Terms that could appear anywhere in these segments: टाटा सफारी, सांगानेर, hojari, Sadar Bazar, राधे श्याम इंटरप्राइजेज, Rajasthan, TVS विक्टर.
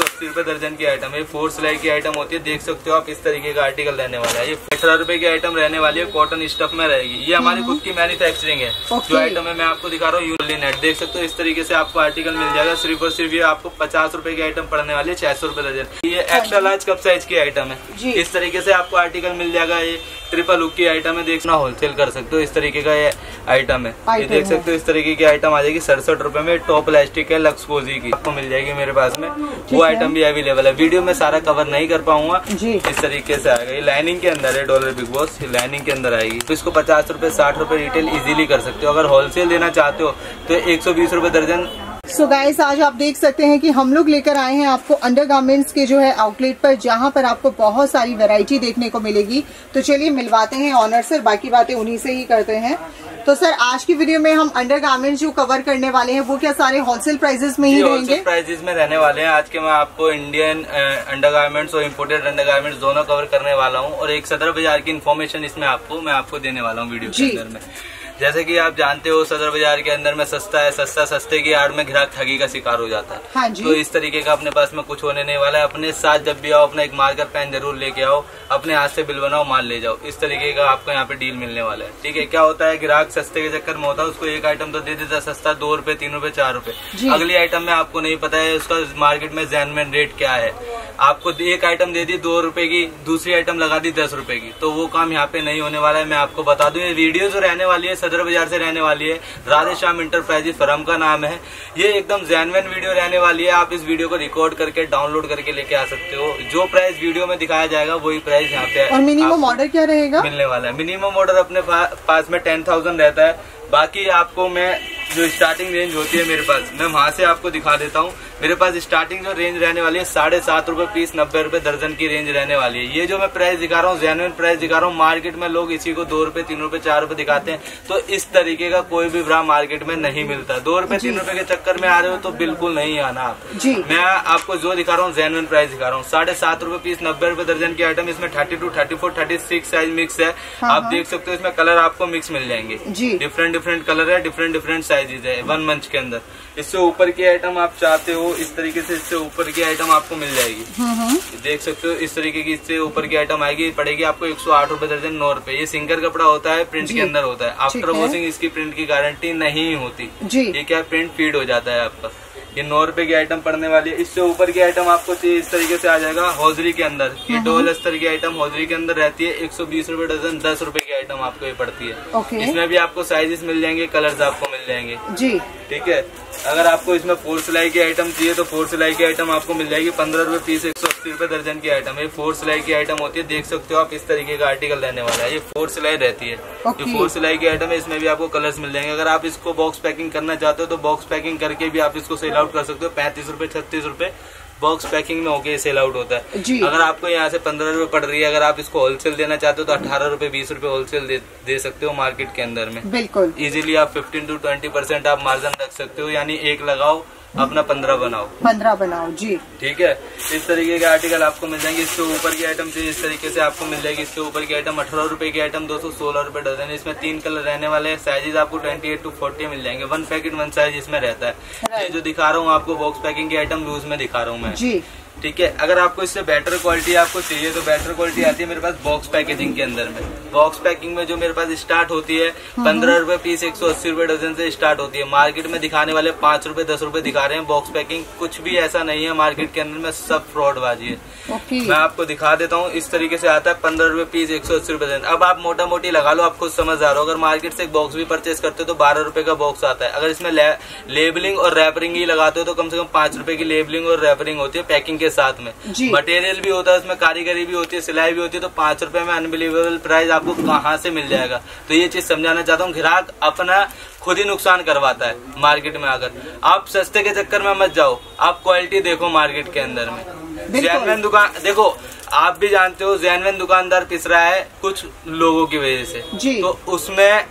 180 रुपए दर्जन की आइटम है। फोर सिलाई की आइटम होती है, देख सकते हो आप। इस तरीके का आर्टिकल रहने वाला है। ये 18 रुपए की आइटम रहने वाली है, कॉटन स्टफ में रहेगी। ये हमारी खुद की मैन्युफैक्चरिंग है। जो आइटम है मैं आपको दिखा रहा हूँ यूली नेट, देख सकते हो। इस तरीके से आपको आर्टिकल मिल जाएगा। सिर्फ और सिर्फ ये आपको 50 रुपए की आइटम पड़ने वाली है, 600 रुपए दर्जन। ये एक्स्ट्रा लार्ज कप साइज की आइटम है। इस तरीके से आपको आर्टिकल मिल जाएगा। ये ट्रिपल हुक की आइटम है, देखना होलसेल कर सकते हो। इस तरीके का ये आइटम है, ये देख सकते हो। इस तरीके की आइटम आ जाएगी 67 रुपए में। टॉप इलास्टिक है लक्स कोजी की, आपको मिल जाएगी मेरे पास में। वो आइटम भी अवेलेबल है। वीडियो में सारा कवर नहीं कर पाऊंगा। इस तरीके से आएगा। ये लाइनिंग के अंदर है, डॉलर बिग बॉस लाइनिंग के अंदर आएगी। तो इसको 50 रुपए 60 रुपए रिटेल इजीली कर सकते हो। अगर होलसेल देना चाहते हो तो 120 रुपए दर्जन। सो गाइस, आज आप देख सकते हैं कि हम लोग लेकर आए हैं आपको अंडरगार्मेंट्स के जो है आउटलेट पर, जहां पर आपको बहुत सारी वैरायटी देखने को मिलेगी। तो चलिए मिलवाते हैं ऑनर सर, बाकी बातें उन्हीं से ही करते हैं। तो सर, आज की वीडियो में हम अंडरगार्मेंट्स जो कवर करने वाले हैं वो क्या सारे होलसेल प्राइजेस में ही रहेंगे? होलसेल प्राइजेस में रहने वाले हैं। आज के मैं आपको इंडियन अंडरगार्मेंट्स और इम्पोर्टेड अंडरगार्मेंट्स दोनों कवर करने वाला हूँ, और एक सदर बाजार की इन्फॉर्मेशन इसमें आपको मैं देने वाला हूँ वीडियो के अंदर में। जैसे कि आप जानते हो, सदर बाजार के अंदर में सस्ता है। सस्ता सस्ते की आड़ में ग्राहक ठगी का शिकार हो जाता है। हाँ जी। तो इस तरीके का अपने पास में कुछ होने नहीं वाला है। अपने साथ जब भी आओ, अपना एक मार्कर पेन जरूर लेके आओ, अपने हाथ से बिल बनाओ, माल ले जाओ। इस तरीके का आपको यहाँ पे डील मिलने वाला है। ठीक है। क्या होता है, ग्राहक सस्ते के चक्कर में होता है, उसको एक आइटम तो दे देता सस्ता, 2 रुपए 3 रुपए 4 रुपए। अगली आइटम में आपको नहीं पता है उसका मार्केट में जेन्युइन रेट क्या है। आपको एक आइटम दे दी 2 रुपए की, दूसरी आइटम लगा दी 10 रुपए की। तो वो काम यहाँ पे नहीं होने वाला है। मैं आपको बता दूं, ये वीडियो जो रहने वाली है सदर बाजार से रहने वाली है। राधे श्याम इंटरप्राइजेज फर्म का नाम है। ये एकदम जेन्युइन वीडियो रहने वाली है। आप इस वीडियो को रिकॉर्ड करके डाउनलोड करके लेके आ सकते हो। जो प्राइस वीडियो में दिखाया जाएगा वही प्राइस यहाँ पे। और मिनिमम ऑर्डर क्या रहेगा मिलने वाला है? मिनिमम ऑर्डर अपने पास में 10,000 रहता है। बाकी आपको मैं जो स्टार्टिंग रेंज होती है मेरे पास, मैं वहाँ से आपको दिखा देता हूँ। मेरे पास स्टार्टिंग जो रेंज रहने वाली है 7.5 रुपए पीस, 90 रुपए दर्जन की रेंज रहने वाली है। ये जो मैं प्राइस दिखा रहा हूँ जेन्युइन प्राइस दिखा रहा हूँ। मार्केट में लोग इसी को 2 रुपए 3 रुपए 4 रुपए दिखाते हैं। तो इस तरीके का कोई भी ब्रांड मार्केट में नहीं मिलता। 2 रुपए 3 रुपए के चक्कर में आ रहे हो तो बिल्कुल नहीं आना आप। मैं आपको जो दिखा रहा हूँ जेन्युइन प्राइस दिखा रहा हूँ। 7.5 रुपए पीस, 90 रुपए दर्जन की आइटम। इसमें 32, 34, 36 साइज मिक्स है। आप देख सकते हो इसमें कलर आपको मिक्स मिल जाएंगे। डिफरेंट डिफरेंट कलर है, डिफरेंट डिफरेंट साइजेज है 1 मंच के अंदर। इससे ऊपर की आइटम आप चाहते हो, इस तरीके से इससे ऊपर की आइटम आपको मिल जाएगी। देख सकते हो इस तरीके की इससे ऊपर की आइटम आएगी, पड़ेगी आपको 108 रुपए दर्जन, 9 रुपए। ये सिंगर कपड़ा होता है, प्रिंट के अंदर होता है। आफ्टर वॉशिंग इसकी प्रिंट की गारंटी नहीं होती। ये क्या प्रिंट फीड हो जाता है आपका। ये 9 रुपए की आइटम पड़ने वाली है। इससे ऊपर की आइटम आपको इस तरीके से आ जाएगा हौजरी के अंदर। ये डोल अस्तर की आइटम हौजरी के अंदर रहती है, 120 रुपए दर्जन, 10 रुपए की आइटम आपको ये पड़ती है। इसमें भी आपको साइजेस मिल जाएंगे, कलर्स आपको मिल जाएंगे। जी ठीक है। अगर आपको इसमें 4 सिलाई की आइटम चाहिए तो 4 सिलाई की आइटम आपको मिल जाएगी 15 रुपए पीस, 180 रुपए दर्जन की आइटम। ये 4 सिलाई की आइटम होती है, देख सकते हो आप। इस तरीके का आर्टिकल रहने वाला है। ये 4 सिलाई रहती है। ये 4 सिलाई की आइटम है। इसमें भी आपको कलर्स मिल जाएंगे। अगर आप इसको बॉक्स पैकिंग करना चाहते हो तो बॉक्स पैकिंग करके भी आप इसको सेल आउट कर सकते हो। 35, 36 रुपए बॉक्स पैकिंग में होके सेल आउट होता है। अगर आपको यहाँ से 15 रुपए पड़ रही है, अगर आप इसको होलसेल देना चाहते हो तो 18 रुपए 20 रुपए होलसेल दे सकते हो मार्केट के अंदर में। बिल्कुल इजीली आप 15 से 20% आप मार्जिन रख सकते हो। यानी 1 लगाओ, अपना 15 बनाओ। जी ठीक है। इस तरीके के आर्टिकल आपको मिल जाएंगे। इससे ऊपर की आइटम चाहिए इस तरीके से आपको मिल जाएगी। इससे ऊपर की आइटम 18 रुपए की आइटम, 216 रुपए डजन। इसमें 3 कलर रहने वाले हैं। साइजेस आपको 28 to 40 मिल जाएंगे। 1 पैकेट 1 साइज इसमें रहता है। ये जो दिखा रहा हूँ आपको बॉक्स पैकिंग की आइटम लूज में दिखा रहा हूँ मैं। ठीक है। अगर आपको इससे बेटर क्वालिटी आपको चाहिए तो बेटर क्वालिटी आती है मेरे पास बॉक्स पैकेजिंग के अंदर में। बॉक्स पैकिंग में जो मेरे पास स्टार्ट होती है 15 रुपए पीस, 180 रुपए डजन से स्टार्ट होती है। मार्केट में दिखाने वाले 5 रुपए 10 रुपए दिखा रहे हैं बॉक्स पैकिंग। कुछ भी ऐसा नहीं है मार्केट के अंदर में, सब फ्रॉडबाजी है। मैं आपको दिखा देता हूँ। इस तरीके से आता है 15 रुपए पीस, 180 रुपए डजन। अब आप मोटा मोटी लगा लो, आप खुद समझ आ रहे हो। अगर मार्केट से एक बॉक्स भी परचेस करते हो तो 12 रुपए का बॉक्स आता है। अगर इसमें लेबलिंग और रैपरिंग ही लगाते हो तो कम से कम 5 रुपए की लेबलिंग और रैपरिंग होती है पैकिंग के साथ में। मटेरियल भी होता है उसमें, कारीगरी भी होती है, सिलाई भी होती है। तो 5 रुपए में अनबिलीवेबल प्राइस आपको कहाँ से मिल जाएगा? तो ये चीज समझाना चाहता हूँ। ग्राहक अपना खुद ही नुकसान करवाता है मार्केट में आकर। आप सस्ते के चक्कर में मत जाओ, आप क्वालिटी देखो मार्केट के अंदर में। जेन्युइन दुकान देखो, आप भी जानते हो जेन्युइन दुकानदार पिस रहा है कुछ लोगों की वजह से। तो उसमें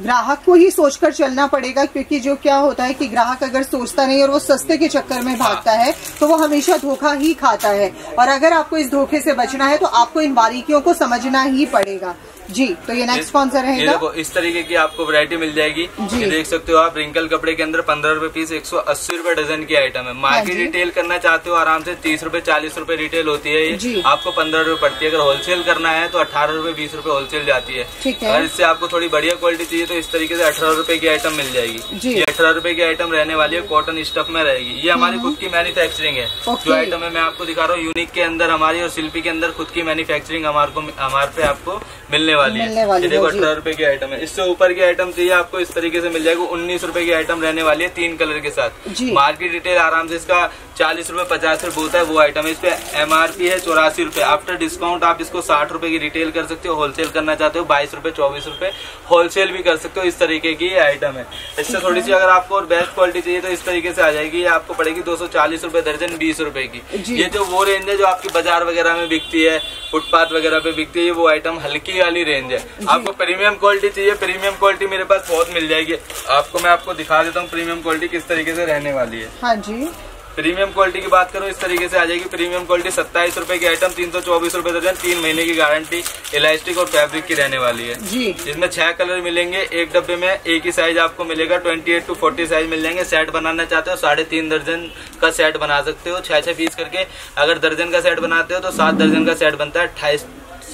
ग्राहक को ही सोचकर चलना पड़ेगा, क्योंकि जो क्या होता है कि ग्राहक अगर सोचता नहीं और वो सस्ते के चक्कर में भागता है तो वो हमेशा धोखा ही खाता है। और अगर आपको इस धोखे से बचना है तो आपको इन बारीकियों को समझना ही पड़ेगा। जी। तो ये नेक्स्ट कौन सा रहेगा? ये देखो इस तरीके की आपको वैरायटी मिल जाएगी जी। ये देख सकते हो आप रिंकल कपड़े के अंदर 15 रुपए पीस 180 रुपए डजन की आइटम है। मार्केट रिटेल करना चाहते हो आराम से 30 रुपए 40 रुपए रिटेल होती है ये, आपको 15 रुपए पड़ती है। अगर होलसेल करना है तो 18 रुपए 20 रुपए होलसेल जाती है। अगर इससे आपको थोड़ी बढ़िया क्वालिटी चाहिए तो इस तरीके से 18 रुपए की आइटम मिल जाएगी जी। 18 रुपए की आइटम रहने वाली है, कॉटन स्टफ में रहेगी। ये हमारी खुद की मैन्युफैक्चरिंग है जो आइटम है मैं आपको दिखा रहा हूँ। यूनिक के अंदर हमारी और शिल्पी के अंदर खुद की मैन्युफैक्चरिंग हमारे पे आपको मिलने वाली है। देखो 18 रुपए की आइटम है। इससे ऊपर की आइटम चाहिए आपको इस तरीके से मिल जाएगी। 19 रुपए की आइटम रहने वाली है 3 कलर के साथ। मार्केट रिटेल आराम से इसका 40 रुपए 50 रुपए होता है वो आइटम है। इस पे MRP है 84 रुपए। आफ्टर डिस्काउंट आप इसको 60 रुपए की रिटेल कर सकते हो। होलसेल करना चाहते हो 22 रुपए 24 रुपए होलसेल भी कर सकते हो। इस तरीके की आइटम है। इससे थोड़ी सी अगर आपको और बेस्ट क्वालिटी चाहिए तो इस तरीके से आ जाएगी। आपको पड़ेगी 240 रुपए दर्जन 20 रुपए की। ये जो वो रेंज है जो आपकी बाजार वगैरह में बिकती है, फुटपाथ वगैरह पे बिकती है, वो आइटम हल्की वाली रेंज है। आपको प्रीमियम क्वालिटी चाहिए, प्रीमियम क्वालिटी मेरे पास बहुत मिल जाएगी। आपको मैं आपको दिखा देता हूँ प्रीमियम क्वालिटी किस तरीके से रहने वाली है। हाँ जी, प्रीमियम क्वालिटी की बात करूँ इस तरीके से आ जाएगी। प्रीमियम क्वालिटी 27 रुपए की आइटम 324 रुपए दर्जन, 3 महीने की गारंटी इलास्टिक और फैब्रिक की रहने वाली है जी। इसमें 6 कलर मिलेंगे एक डब्बे में। एक ही साइज आपको मिलेगा 28 to 40 साइज मिल जाएंगे। सेट बनाना चाहते हो 3.5 दर्जन का सेट बना सकते हो 6-6 पीस करके। अगर दर्जन का सेट बनाते हो तो 7 दर्जन का सेट बनता है 28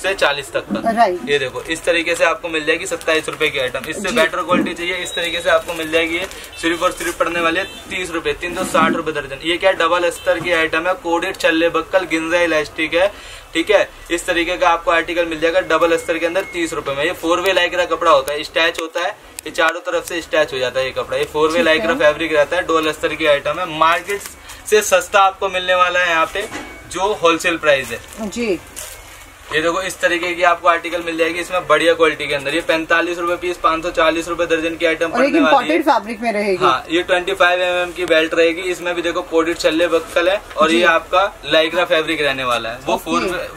से 40 तक का। ये देखो इस तरीके से आपको मिल जाएगी 27 रुपए की आइटम। इससे बेटर क्वालिटी चाहिए इस तरीके से आपको मिल जाएगी। सिर्फ और सिर्फ पड़ने वाले 30 रुपए 360 रुपए दर्जन। ये क्या डबल अस्तर की आइटम है, कोडेड छल्ले बक्कल गिंजा इलास्टिक है, ठीक है। इस तरीके का आपको आर्टिकल मिल जाएगा डबल अस्तर के अंदर 30 रुपए में। ये 4 वे लाइक्रा कपड़ा होता है, स्टैच होता है, ये चारों तरफ से स्टैच हो जाता है ये कपड़ा। ये 4 वे लाइक्रा फैब्रिक रहता है, डबल अस्तर की आइटम है। मार्केट से सस्ता आपको मिलने वाला है यहाँ पे जो होलसेल प्राइस है जी। ये देखो इस तरीके की आपको आर्टिकल मिल जाएगी। इसमें बढ़िया क्वालिटी के अंदर ये 45 रुपए पीस 540 रुपए दर्जन की आइटम पड़ने वाली है। फैब्रिक में रहेगी। हाँ, ये 25 mm की बेल्ट रहेगी। इसमें भी देखो कोडेड छल्ले बक्कल है और ये आपका लाइक्रा फैब्रिक रहने वाला है। वो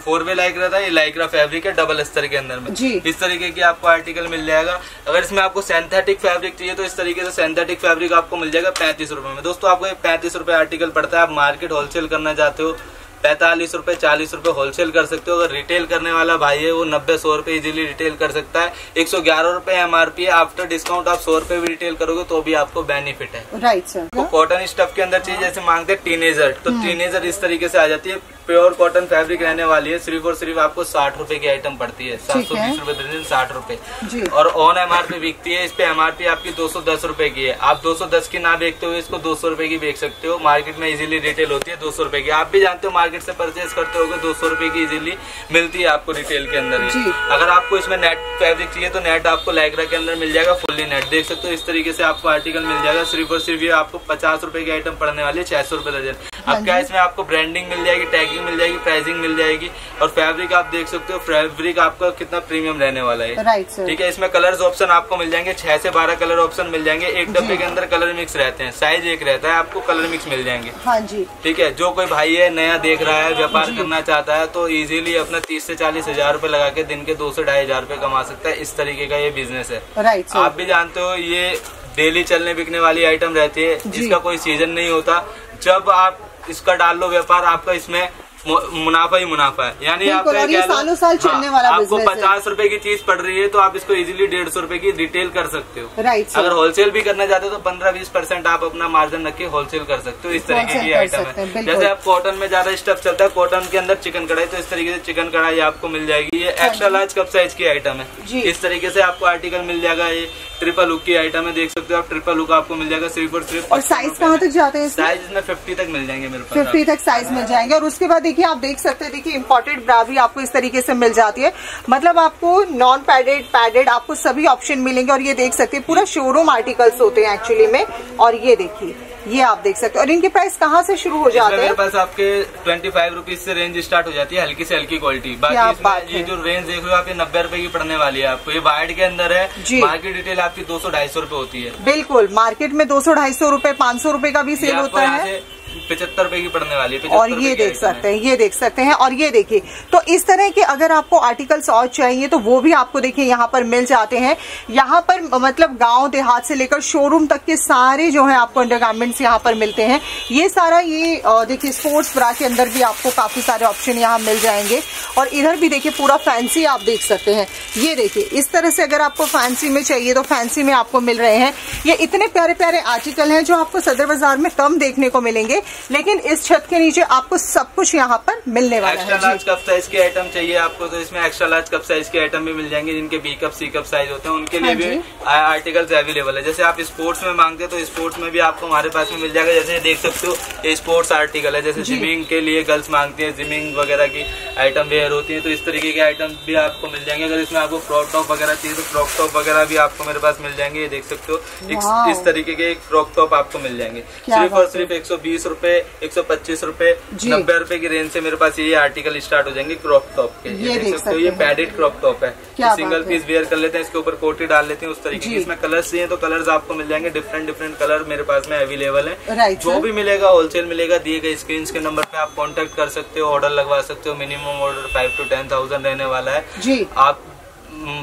4 वे लाइक्रा था, ये लाइक्रा फैब्रिक है डबल अस्तर के अंदर में। इस तरीके की आपको आर्टिकल मिल जाएगा। अगर इसमें आपको सिंथेटिक फैब्रिक चाहिए तो इस तरीके से सिंथेटिक फैब्रिक आपको मिल जाएगा 35 रुपए में। दोस्तों आपको 35 रुपए आर्टिकल पड़ता है। आप मार्केट होलसेल करना चाहते हो 45 रुपए 40 रुपए होलसेल कर सकते हो। अगर रिटेल करने वाला भाई है वो 90-100 रुपए इजीली रिटेल कर सकता है। 111 रुपए MRP है। आफ्टर डिस्काउंट आप 100 रुपए भी रिटेल करोगे तो भी आपको बेनिफिट है। Right sir. वो कॉटन स्टफ के अंदर चीज जैसे मांगते हैं टीनेजर, तो टीनेजर इस तरीके से आ जाती है। प्योर कॉटन फैब्रिक रहने वाली है। सिर्फ और सिर्फ आपको 60 रुपए की आइटम पड़ती है। 720 रुपए दर्जन 60 रुपए और ऑन MRP बिकती है। इस पे MRP आपकी 210 रुपए की है। आप 210 की ना बेचते हुए इसको 200 रुपए की बेच सकते हो। मार्केट में इजीली रिटेल होती है 200 रुपए की। आप भी जानते हो मार्केट से परचेज करते होगे 200 रुपए की इजीली मिलती है आपको रिटेल के अंदर। अगर आपको इसमें नेट फैब्रिक चाहिए तो नेट आपको लाइक्रा के अंदर मिल जाएगा। फुल्ली नेट देख सकते हो। इस तरीके से आपको आर्टिकल मिल जाएगा। सिर्फ और सिर्फ ये आपको 50 रुपए की आइटम पड़ने वाली है 600 रुपए दर्जन। अब क्या इसमें आपको ब्रांडिंग मिल जाएगी, टैगिंग मिल जाएगी, प्राइसिंग मिल जाएगी और फैब्रिक आप देख सकते हो। फैब्रिक आपका कितना प्रीमियम रहने वाला है। Right sir. ठीक है। इसमें कलर्स ऑप्शन आपको मिल जाएंगे। 6 से 12 कलर ऑप्शन मिल जाएंगे। एक डब्बे के अंदर कलर मिक्स रहते हैं। साइज एक रहता है, आपको कलर मिक्स मिल जाएंगे। हाँ जी। ठीक है। जो कोई भाई है नया देख रहा है, व्यापार करना चाहता है तो इजिली अपना 30 से 40 हजार रूपए लगा के दिन के 2 से 2,500 रूपए कमा सकता है। इस तरीके का ये बिजनेस है। राइट। आप भी जानते हो ये डेली चलने बिकने वाली आइटम रहती है, जिसका कोई सीजन नहीं होता। जब आप इसका डाल लो व्यापार, आपका इसमें मुनाफा ही मुनाफा है। यानी सालों साल चलने वाला आपको 50 रुपए की चीज पड़ रही है तो आप इसको इजीली 150 रुपए की रिटेल कर सकते हो। राइट। अगर होलसेल भी करना चाहते हो तो 15-20% आप अपना मार्जिन रख के होलसेल कर सकते हो। इस तरीके की आइटम है। जैसे आप कॉटन में ज्यादा स्टफ चलता है, कॉटन के अंदर चिकन कढ़ाई, तो इस तरीके से चिकन कढ़ाई आपको मिल जाएगी। ये एक्स्ट्रा लार्ज कप साइज की आइटम है। इस तरीके से आपको आर्टिकल मिल जाएगा। ये ट्रिपल हुक की आइटम है, देख सकते हो आप। ट्रिपल हुक आपको मिल जाएगा सिर्फ और सिर्फ। और साइज कहाँ तक जाते हैं? साइज इसमें 50 तक मिल जाएंगे मेरे पास। 50 तक साइज मिल जाएंगे। और उसके बाद देखिए आप देख सकते हैं, देखिए इम्पोर्टेड ब्रा भी आपको इस तरीके से मिल जाती है। मतलब आपको नॉन पैडेड, पैडेड आपको सभी ऑप्शन मिलेंगे। और ये देख सकते हैं पूरा शोरूम आर्टिकल्स होते हैं एक्चुअली में। और ये देखिए, ये आप देख सकते हो। और इनके प्राइस कहाँ से शुरू हो जाते हैं? मेरे पास आपके 25 रुपीज से रेंज स्टार्ट हो जाती है, हल्की से हल्की क्वालिटी। बाकी ये जो रेंज देख रहे हो आप, ये 90 रुपए की पड़ने वाली है आपको। ये बाहर के अंदर है जी। मार्केट डिटेल आपकी 200-250 रुपए होती है। बिल्कुल मार्केट में 200-250 रुपए 500 रुपए का भी सेल होता है। 75 रुपए की पड़ने वाली है। और ये देख सकते हैं, ये देख सकते हैं। और ये देखिए, तो इस तरह के अगर आपको आर्टिकल्स और चाहिए तो वो भी आपको देखिए यहाँ पर मिल जाते हैं। यहाँ पर मतलब गांव देहात से लेकर शोरूम तक के सारे जो है आपको अंडरगारमेंट्स यहाँ पर मिलते हैं। ये सारा ये देखिए स्पोर्ट्स ब्रा के अंदर भी आपको काफी सारे ऑप्शन यहाँ मिल जाएंगे। और इधर भी देखिए पूरा फैंसी आप देख सकते हैं। ये देखिए इस तरह से अगर आपको फैंसी में चाहिए तो फैंसी में आपको मिल रहे हैं। ये इतने प्यारे प्यारे आर्टिकल हैं जो आपको सदर बाजार में कम देखने को मिलेंगे, लेकिन इस छत के नीचे आपको सब कुछ यहाँ पर मिलने वाला है। एक्स्ट्रा लार्ज कप साइज के आइटम चाहिए आपको तो इसमें एक्स्ट्रा लार्ज कप साइज के आइटम भी मिल जाएंगे। जिनके B cup C cup size होते हैं उनके लिए भी आर्टिकल्स अवेलेबल है। जैसे आप स्पोर्ट्स में मांगते हैं तो स्पोर्ट्स में भी आपको हमारे पास में मिल जाएगा। जैसे देख सकते हो स्पोर्ट्स आर्टिकल है, जैसे जिमिंग के लिए गर्ल्स मांगती है, जिमिंग वगैरह की आइटम वेयर होती है तो इस तरीके के आइटम भी आपको मिल जाएंगे। अगर इसमें आपको क्रॉप टॉप वगैरह चाहिए तो क्रॉप टॉप वगैरह भी आपको मेरे पास मिल जाएंगे। ये देख सकते हो इस तरीके के क्रॉप टॉप आपको मिल जाएंगे सिर्फ और सिर्फ 120 रुपए, 125 रुपए, 90 रुपए की रेंज से मेरे पास ये आर्टिकल स्टार्ट हो जाएंगे क्रॉप टॉप के। ये देख सकते हो ये पैडेड क्रॉप टॉप है, सिंगल पीस वेयर कर लेते हैं, इसके ऊपर कोटी डाल लेते हैं उस तरीके की। इसमें कलर्स चाहिए तो कलर्स आपको मिल जाएंगे, डिफरेंट डिफरेंट कलर मेरे पास में अवेलेबल है। जो भी मिलेगा होलसेल मिलेगा। दिए गए स्क्रीन के नंबर पे आप कॉन्टेक्ट कर सकते हो, ऑर्डर लगवा सकते हो। मिनिमम ऑर्डर 5 से 10,000 रहने वाला है जी। आप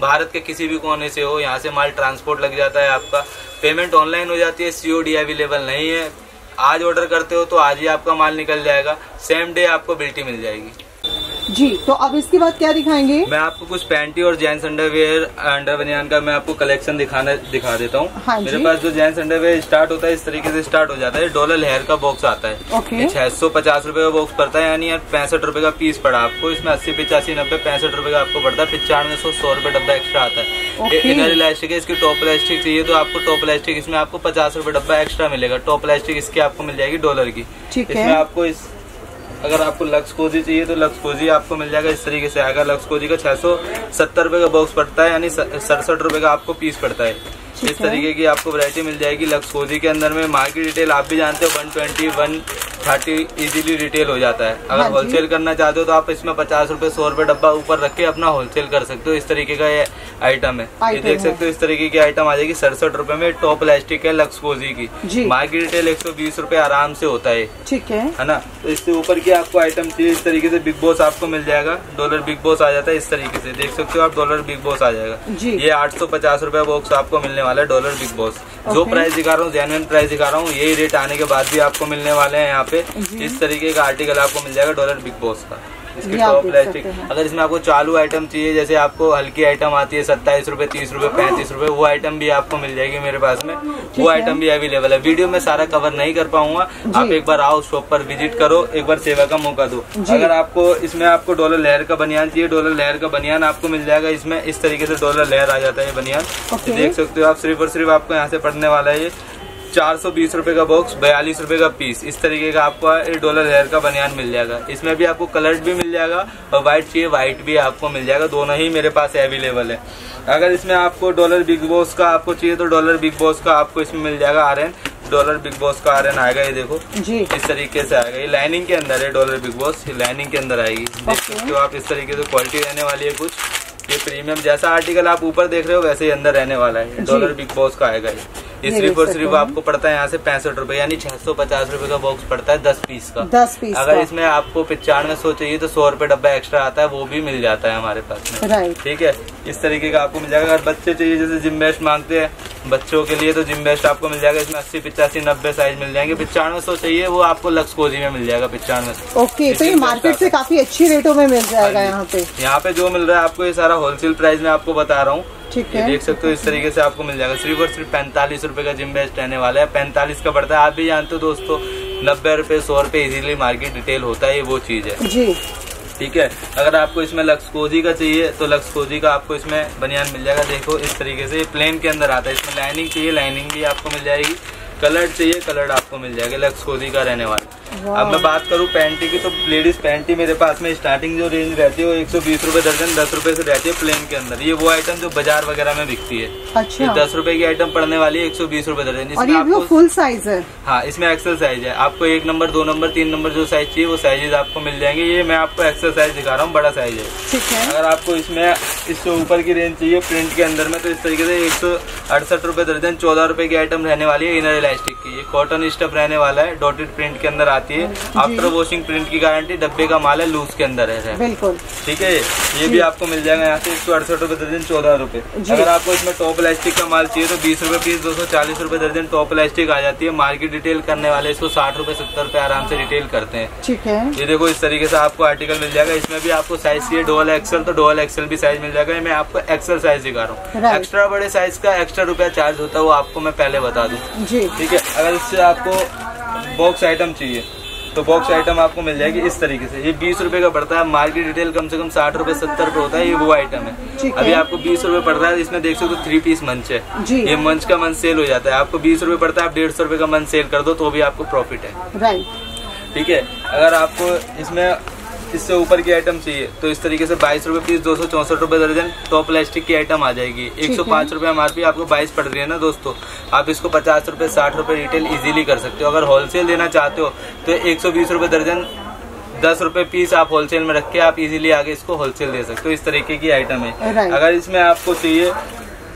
भारत के किसी भी कोने से हो, यहाँ से माल ट्रांसपोर्ट लग जाता है आपका। पेमेंट ऑनलाइन हो जाती है, COD अवेलेबल नहीं है। आज ऑर्डर करते हो तो आज ही आपका माल निकल जाएगा, सेम डे आपको बिल्टी मिल जाएगी जी। तो अब इसके बाद क्या दिखाएंगे? मैं आपको कुछ पैंटी और जेंट्स अंडरवेयर अंडर बनियान का मैं आपको कलेक्शन दिखा देता हूँ। हाँ, मेरे पास जो जेंट्स अंडरवेयर स्टार्ट होता है इस तरीके से स्टार्ट हो जाता है। $1 हेयर का बॉक्स आता है, 650 रुपए का बॉक्स पड़ता है, यानी 65 रुपए का पीस पड़ा आपको। इसमें 80, 85, 90, 65 रुपए का आपको पड़ता है। 95, 100 रुपए डब्बा एक्स्ट्रा आता है। इनर इलास्टिक है, इसकी टॉप इलास्टिक चाहिए तो आपको टॉप इलास्टिक इसमें आपको 50 रुपए डब्बा एक्स्ट्रा मिलेगा। टॉप इलास्टिक इसकी आपको मिल जाएगी $1 की। इसमें आपको इस अगर आपको लक्स कोजी चाहिए तो लक्स कोजी आपको मिल जाएगा इस तरीके से। अगर लक्स कोजी का 670 रुपए का बॉक्स पड़ता है, यानी 67 रुपए का आपको पीस पड़ता है। इस तरीके की आपको वैरायटी मिल जाएगी लक्स कोजी के अंदर में। मार्केट डिटेल आप भी जानते हो 120, 130 इजीली रिटेल हो जाता है। अगर होलसेल करना चाहते हो तो आप इसमें 50 रुपए, 100 रुपए डब्बा ऊपर रख के अपना होलसेल कर सकते हो। इस तरीके का ये आइटम है, ये देख सकते हो इस तरीके की आइटम आ जाएगी 67 रुपए में। टॉप इलास्टिक है लक्स कोजी की, मार्केट डिटेल 120 रुपए आराम से होता है, ठीक है ना। तो इससे ऊपर की आपको आइटम चाहिए इस तरीके से। बिग बॉस आपको मिल जाएगा, $1 बिग बॉस आ जाता है इस तरीके से। देख सकते हो आप $1 बिग बॉस आ जाएगा। ये 850 रुपए बॉक्स आपको मिलने वाला है $1 बिग बॉस। जो प्राइस दिखा रहा हूँ जेन्युइन प्राइस दिखा रहा हूँ, यही रेट आने के बाद भी आपको मिलने वाले हैं यहाँ पे। इस तरीके का आर्टिकल आपको मिल जाएगा $1 बिग बॉस का। इसके टॉप इलास्टिक अगर इसमें आपको चालू आइटम चाहिए, जैसे आपको हल्की आइटम आती है 27 रुपए, 30 रुपए, 35 रुपए, वो आइटम भी आपको मिल जाएगी मेरे पास में। वो आइटम भी अवेलेबल है। वीडियो में सारा कवर नहीं कर पाऊंगा, आप एक बार आओ शॉप पर विजिट करो, एक बार सेवा का मौका दो। अगर आपको इसमें आपको $1 लहर का बनियान चाहिए, $1 लहर का बनियान आपको मिल जाएगा। इसमें इस तरीके से $1 लहर आ जाता है ये बनियान, देख सकते हो आप। सिर्फ और सिर्फ आपको यहाँ से पड़ने वाला है ये 420 रुपए का बॉक्स, 42 रुपए का पीस। इस तरीके का आपको $1 हेयर का बनियान मिल जाएगा। इसमें भी आपको कलर्ड भी मिल जाएगा और व्हाइट चाहिए व्हाइट भी आपको मिल जाएगा। दोनों ही मेरे पास अवेलेबल है। अगर इसमें आपको $1 बिग बॉस का आपको चाहिए तो $1 बिग बॉस का आपको इसमें मिल जाएगा आर्यन। $1 बिग बॉस का आर्यन आएगा, ये देखो जी। इस तरीके से आएगा, ये लाइनिंग के अंदर है। $1 बिग बॉस लाइनिंग के अंदर आएगी, देख सकते हो आप। इस तरीके से क्वालिटी रहने वाली है कुछ। ये प्रीमियम जैसा आर्टिकल आप ऊपर देख रहे हो वैसे ही अंदर रहने वाला है। $1 बिग बॉस का आएगा ये। सिर्फ और सिर्फ आपको पड़ता है यहाँ से 65 रुपए, यानी 650 रुपए का बॉक्स पड़ता है 10 पीस का। 10 पीस अगर इसमें आपको 95 चाहिए तो 100 रुपए डब्बा एक्स्ट्रा आता है, वो भी मिल जाता है हमारे पास में, ठीक है। इस तरीके का आपको मिल जाएगा। अगर बच्चे चाहिए, जैसे जिम बेस्ट मांगते हैं बच्चों के लिए, तो जिम बेस्ट आपको मिल जाएगा। इसमें 80, 85, 90 साइज मिल जाएंगे। 95 चाहिए वो आपको लक्स कोजी में मिल जाएगा 95। ओके, तो ये मार्केट से काफी अच्छी रेटों में मिल जाएगा। यहाँ पे जो मिल रहा है आपको ये सारा होलसेल प्राइस में आपको बता रहा हूँ, ठीक है। देख सकते हो इस तरीके से आपको मिल जाएगा। सिर्फ और सिर्फ 45 रुपए का जिम बेस्ट रहने वाला है। 45 का पड़ता है, आप भी जानते हो दोस्तों, 90 रुपए, 100 रुपए इजीली मार्केट डिटेल होता है, वो चीज है जी, ठीक है। अगर आपको इसमें लक्स कोजी का चाहिए तो लक्स कोजी का आपको इसमें बनियान मिल जाएगा। देखो इस तरीके से प्लेन के अंदर आता है। इसमें लाइनिंग चाहिए लाइनिंग भी आपको मिल जाएगी। कलर चाहिए कलर आपको मिल जाएगा। लक्स कोजी का रहने वाला अब मैं बात करूँ पैंटी की, तो लेडीज पैंटी मेरे पास में स्टार्टिंग जो रेंज रहती है वो 120 रुपए दर्जन 10 रुपए से रहती है प्लेन के अंदर। ये वो आइटम जो बाजार वगैरह में बिकती है। अच्छा। 10 रुपए की आइटम पड़ने वाली है 120 रुपए दर्जन। और ये आपको फुल साइज है? हाँ, इसमें एक्सल साइज है। आपको 1 नंबर 2 नंबर 3 नंबर जो साइज चाहिए वो साइजेज आपको मिल जाएंगे। ये मैं आपको एक्सल साइज दिखा रहा हूँ, बड़ा साइज है। ठीक है। अगर आपको इसमें इससे ऊपर की रेंज चाहिए प्रिंट के अंदर में तो इस तरीके से 168 रुपए दर्जन 14 रुपए की आइटम रहने वाली है। इनर इलास्टिक की, ये कॉटन स्टफ रहने वाला है, डॉटेड प्रिंट के अंदर आती है। आफ्टर वॉशिंग प्रिंट की गारंटी, डब्बे का माल है, लूज के अंदर है। बिल्कुल। ठीक है, ये भी आपको मिल जाएगा यहाँ से 168 रुपए दर्जन 14 रुपए। अगर आपको इसमें टॉप इलास्टिक का माल चाहिए तो 20 रुपए पीस 240 रुपए दर्जन टॉप इलास्टिक आ जाती है। मार्केट रिटेल करने वाले इसको 60 रुपए 70 रुपए आराम से रिटेल करते हैं। ठीक है। ये देखो, इस तरीके से आपको आर्टिकल मिल जाएगा। इसमें भी आपको साइज चाहिए डबल एक्सल तो डबल एक्सल भी साइज मिल जाएगा। मैं आपको एक्सल साइज दिखा रहा हूँ। एक्स्ट्रा बड़े साइज का एक्स्ट्रा रुपया चार्ज होता है, वो आपको मैं पहले बता दूँ। ठीक है। अगर इससे आपको बॉक्स आइटम चाहिए तो बॉक्स आइटम आपको मिल जाएगी इस तरीके से। ये 20 रुपए का पड़ता है, मार्केट रिटेल कम से कम 60 रुपए 70 रुपए होता है। ये वो आइटम है। अभी आपको 20 रुपए पड़ता है। इसमें देख सकते हो 3 पीस मंच है। ये मंच का मंच सेल हो जाता है। आपको 20 रुपए पड़ता है, आप 150 रुपए का मंच सेल कर दो तो भी आपको प्रॉफिट है। ठीक है। अगर आपको इसमें इससे ऊपर की आइटम चाहिए तो इस तरीके से 22 रुपए पीस 264 रुपए दर्जन टॉप प्लास्टिक की आइटम आ जाएगी। 105 रुपए एमआरपी, आपको 22 पड़ रही है ना दोस्तों। आप इसको 50 रुपए 60 रुपए रिटेल इजीली कर सकते हो। अगर होलसेल देना चाहते हो तो 120 रुपए दर्जन 10 रुपए पीस आप होलसेल में रख के आप इजीली आगे इसको होलसेल दे सकते हो। इस तरीके की आइटम है। अगर इसमें आपको चाहिए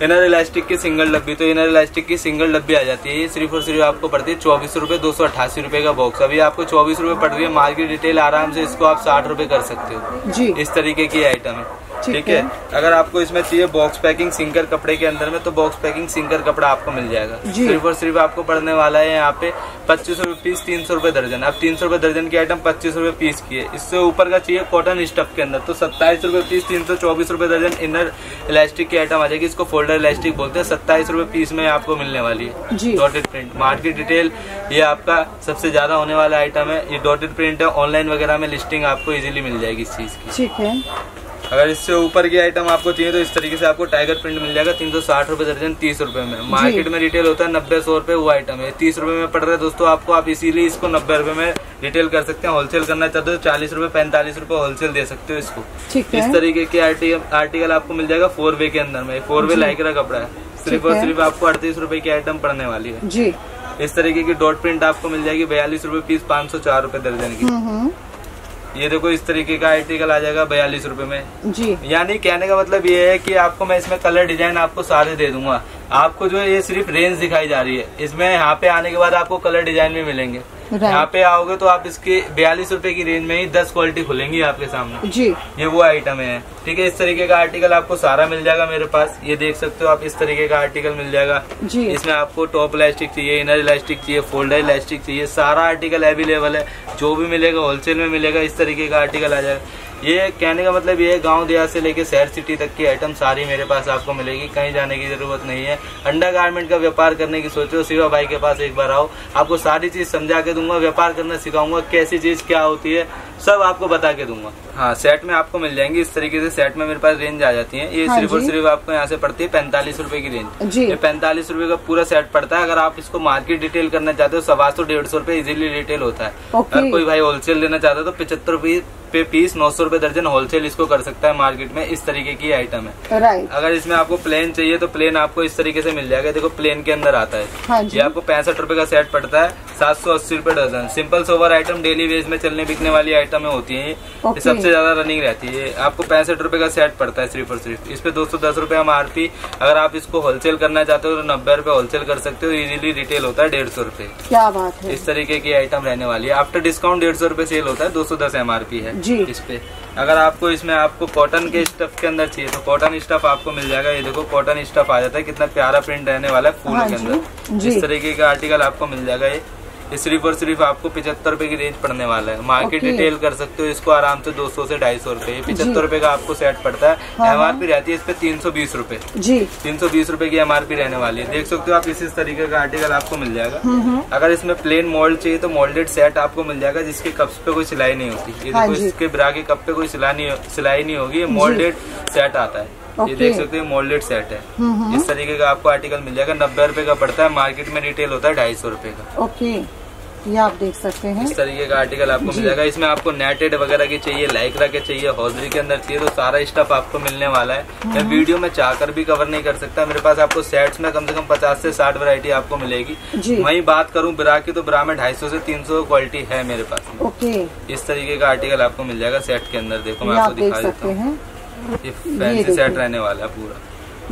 इनर इलास्टिक की सिंगल डब्बी तो इनर इलास्टिक की सिंगल डब्बी आ जाती है। ये सिर्फ और सिर्फ आपको पड़ती है 24 रुपए 288 रुपए का बॉक्स। अभी आपको 24 रुपए पड़ रही है, मार्केट रिटेल आराम से इसको आप 60 रुपए कर सकते हो। जी। इस तरीके की आइटम है। ठीक है। अगर आपको इसमें चाहिए बॉक्स पैकिंग सिंगर कपड़े के अंदर में तो बॉक्स पैकिंग सिंगर कपड़ा आपको मिल जाएगा। सिर्फ और सिर्फ आपको पड़ने वाला है यहाँ पे 25 रुपए पीस 300 रुपए दर्जन। अब 300 रुपए दर्जन की आइटम 25 रुपए पीस की है। इससे ऊपर का चाहिए कॉटन स्टफ के अंदर तो 27 रुपए पीस 324 रुपए दर्जन इनर इलास्टिक की आइटम आ जाएगी। इसको फोल्डर इलास्टिक बोलते हैं। 27 रुपए पीस में आपको मिलने वाली है डॉटेड प्रिंट। मार्केट डिटेल ये आपका सबसे ज्यादा होने वाला आइटम है। ये डॉटेड प्रिंट है, ऑनलाइन वगैरह में लिस्टिंग आपको इजिली मिल जाएगी इस चीज की। ठीक है। अगर इससे ऊपर की आइटम आपको चाहिए तो इस तरीके से आपको टाइगर प्रिंट मिल जाएगा 360 रुपए दर्जन 30 रुपए में। मार्केट में रिटेल होता है 90-100 रुपए। वो आइटम है 30 रुपए में पड़ रहा है दोस्तों आपको। आप इसीलिए इसको 90 रुपए में रिटेल कर सकते हैं। होलसेल करना चाहते हो 40 रुपए 45 रुपए होलसेल दे सकते हो इसको। इस तरीके के आर्टिकल आपको मिल जाएगा 4 वे के अंदर में। 4 वे लाइक्रा कपड़ा है। सिर्फ और सिर्फ आपको 38 रुपए की आइटम पड़ने वाली है। जी। इस तरीके की डॉट प्रिंट आपको मिल जाएगी 42 रुपए पीस 504 रुपए दर्जन की। ये देखो, इस तरीके का आर्टिकल आ जाएगा 42 रुपए में। जी। यानी कहने का मतलब ये है कि आपको मैं इसमें कलर डिजाइन आपको सारे दे दूंगा। आपको जो ये सिर्फ रेंज दिखाई जा रही है, इसमें यहाँ पे आने के बाद आपको कलर डिजाइन भी मिलेंगे। यहाँ पे आओगे तो आप इसके 42 रुपए की रेंज में ही 10 क्वालिटी खुलेंगी आपके सामने। जी। ये वो आइटम है। ठीक है। इस तरीके का आर्टिकल आपको सारा मिल जाएगा मेरे पास। ये देख सकते हो आप, इस तरीके का आर्टिकल मिल जाएगा। जी। इसमें आपको टॉप इलास्टिक चाहिए, इनर इलास्टिक चाहिए, फोल्डर इलास्टिक चाहिए, सारा आर्टिकल अवेलेबल है। जो भी मिलेगा होलसेल में मिलेगा। इस तरीके का आर्टिकल आ जाएगा। ये कहने का मतलब ये है गाँव देहात से लेके शहर सिटी तक की आइटम सारी मेरे पास आपको मिलेगी। कहीं जाने की जरूरत नहीं है। अंडरगारमेंट का व्यापार करने की सोचो, शिवा भाई के पास एक बार आओ। आपको सारी चीज समझा के दूंगा, व्यापार करना सिखाऊंगा, कैसी चीज क्या होती है सब आपको बता के दूंगा। हाँ, सेट में आपको मिल जाएंगी। इस तरीके से सेट में मेरे पास रेंज आ जाती है। ये सिर्फ और सिर्फ आपको यहाँ से पड़ती है 45 रुपए की रेंज। ये 45 रुपए का पूरा सेट पड़ता है। अगर आप इसको मार्केट रिटेल करना चाहते हो 125-150 रुपए इजिली रिटेल होता है। अगर कोई भाई होलसेल लेना चाहता है तो 75 रुपए पीस 900 रुपए दर्जन होलसेल इसको कर सकता है मार्केट में। इस तरीके की आइटम है। अगर इसमें आपको प्लेन चाहिए तो प्लेन आपको इस तरीके से मिल जाएगा। देखो, प्लेन के अंदर आता है। ये आपको 65 रुपए का सेट पड़ता है 780 रुपए दर्जन। सिंपल सोवर आइटम डेली वेज में चलने बिकने वाली आइटमें होती है। ये सबसे ज्यादा रनिंग रहती है। आपको 65 रुपए का सेट पड़ता है सिर्फ और सिर्फ। इस पे 210 रुपए एमआरपी। अगर आप इसको होलसेल करना चाहते हो तो 90 रुपए होलसेल कर सकते हो। इजिली रिटेल होता है 150 रुपए। क्या बात है। इस तरीके की आइटम रहने वाली है। आफ्टर डिस्काउंट 150 रुपए सेल होता है। 210 एमआरपी है इस पे। अगर आपको इसमें आपको कॉटन के स्टफ के अंदर चाहिए तो कॉटन स्टफ आपको मिल जाएगा। ये देखो, कॉटन स्टफ आ जाता है। कितना प्यारा प्रिंट रहने वाला है फूल के अंदर। इस तरीके का आर्टिकल आपको मिल जाएगा। ये सिर्फ और सिर्फ आपको 75 रुपए की रेंज पड़ने वाला है। मार्केट रिटेल कर सकते हो इसको आराम से 200 से 250 रुपए। 75 रुपए का आपको सेट पड़ता है। एमआरपी रहती है इस पे 320 रुपए। जी। 320 रुपए की एमआरपी रहने वाली है। देख सकते हो आप, इस तरीके का आर्टिकल आपको मिल जाएगा। अगर इसमें प्लेन मोल्ड चाहिए तो मोल्डेड सेट आपको मिल जाएगा जिसके कप्स पे कोई सिलाई नहीं होती। ये इसके ब्रा के कप पे कोई सिलाई नहीं होगी। मोल्डेड सेट आता है। ये देख सकते हो, मोल्डेड सेट है। इस तरीके का आपको आर्टिकल मिल जाएगा। 90 रुपए का पड़ता है। मार्केट में रिटेल होता है 250 रुपए का। ओके। यह आप देख सकते हैं। इस तरीके का आर्टिकल आपको मिल जाएगा। इसमें आपको नेटेड वगैरह के चाहिए, लाइक्रा के चाहिए, हौजरी के अंदर चाहिए, तो सारा स्टफ आपको मिलने वाला है। मैं वीडियो में चाहकर भी कवर नहीं कर सकता। मेरे पास आपको सेट्स में कम से कम 50 से 60 वैरायटी आपको मिलेगी। वहीं बात करूं ब्रा की, तो ब्रा में 250 से 300 क्वालिटी है मेरे पास। ओके, इस तरीके का आर्टिकल आपको मिल जाएगा सेट के अंदर। देखो मैं आपको दिखा देता हूँ, ये फैंसी सेट रहने वाला है पूरा।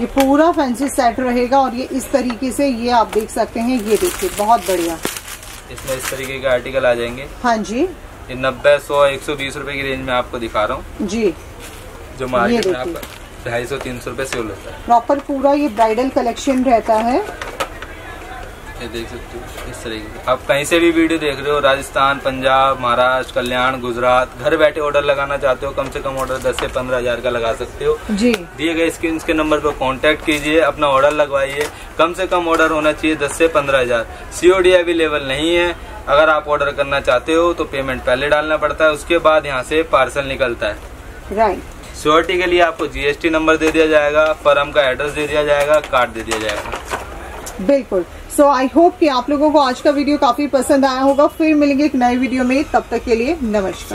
ये पूरा फैंसी सेट रहेगा और ये इस तरीके से, ये आप देख सकते हैं। ये देखिए बहुत बढ़िया, इसमें इस तरीके के आर्टिकल आ जाएंगे। हाँ जी, ये 90, 100, 120 रुपए की रेंज में आपको दिखा रहा हूँ जी, जो मार्केट में आपको 250, 300 रुपए सेल होता है। प्रॉपर पूरा ये ब्राइडल कलेक्शन रहता है, ये देख सकते हो। इस तरीके आप कहीं से भी वीडियो देख रहे हो, राजस्थान, पंजाब, महाराष्ट्र, कल्याण, गुजरात, घर बैठे ऑर्डर लगाना चाहते हो, कम से कम ऑर्डर 10 से 15 हज़ार का लगा सकते हो जी। दिए गए स्क्रीन के नंबर पर कांटेक्ट कीजिए, अपना ऑर्डर लगवाइए। कम से कम ऑर्डर होना चाहिए 10 से 15 हज़ार। COD अवेलेबल नहीं है। अगर आप ऑर्डर करना चाहते हो तो पेमेंट पहले डालना पड़ता है, उसके बाद यहाँ से पार्सल निकलता है। राइट, श्योरिटी के लिए आपको GST नंबर दे दिया जाएगा, फर्म का एड्रेस दे दिया जाएगा, कार्ड दे दिया जाएगा। बिल्कुल। सो आई होप कि आप लोगों को आज का वीडियो काफी पसंद आया होगा। फिर मिलेंगे एक नए वीडियो में, तब तक के लिए नमस्कार।